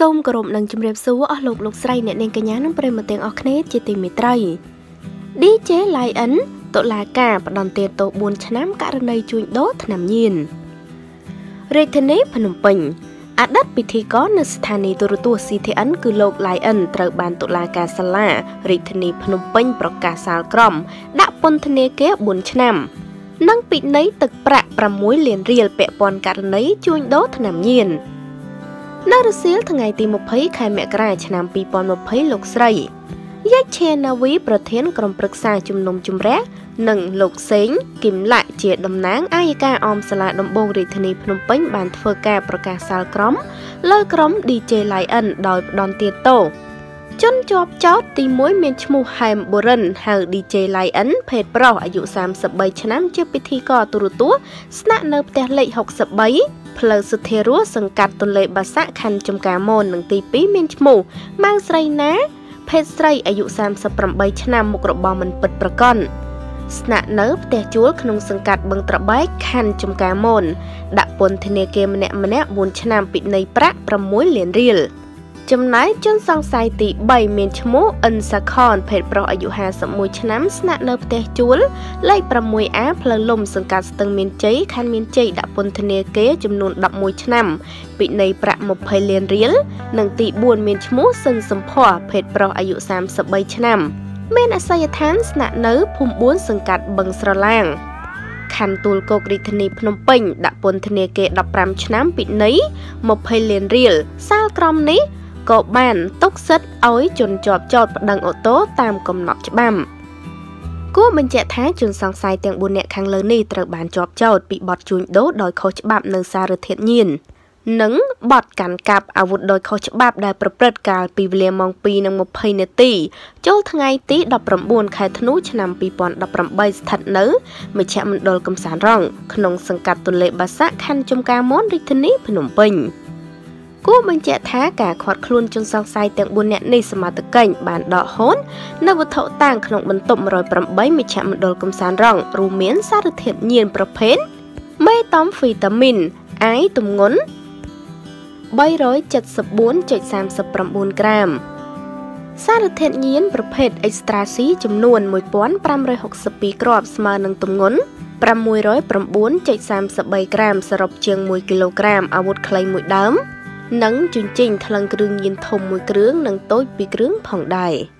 Some group nung chim rep so a look looks right and canyon premating or knit chitty mitrai. DJ Lion, don't like camp, don't take to bone chanam carnage to dot nam yin. Retene penumping. At that pity corner standing to two city and good look lion, truck band to like a salar, retene penumping procasal crom, that pontene care bone chanam. Nung pit night the prat from William real pet pon carnage to dot nam yin. Not a seal to night in a pay can make ranch and people on a pay looks right. Yet, chain away pretend crumprexajum num chumre, nung look saying, Kim like jet dum nang, I can arm salad on bow written in pumping band for care procasal crum, low crum DJ Lion, dog don tito. John Job Chot, the moy mench mu ham burren, held DJ Lion, paid bro, I use Sam sub by chanam chippity car to two, snap up their late hawk sub by. ចំណាយជនសង្ស័យទី Cantul cook written in Phnom Penh, that Pontene gate the pram champ with nay, Mopalian real, Sal Cromney, go ban, toxet, oi, John Job Job, Dang Otto, Tam com notch bam. Go Benjet Hanjun sang side and bonnet can learn nature ban job job, big bot jun do, doi coach bam, no sarratin yin. Nung bot can cap, I would doi coach bab, die prepared car, be willing among pin and mopine tea. Jolt ngay tea, the prom bone cat nooch, and people the prom bites tat no, which am dolcum san wrong. Knong sunk cat to late basak, hand jum gamon, written nip, num pin. Go when jet hacker, quad clun jun sang side and bonnet nace about the gang, band dot horn. Never thought tank, knong when tom roy prom by which am dolcum san wrong. Rumian sarret hit near propane. May tom vitamin, I tum ngon. 374.39 gram. Sarate nhiên prophet extra C chumnuan 1562 crop sman and tumun. Pramuiroi prombun chase sam sub by gram sarop cheng 1 kilogram. I would claim with dam. Nung chin chin talang grung yin tom with grung and toy big grung pong die.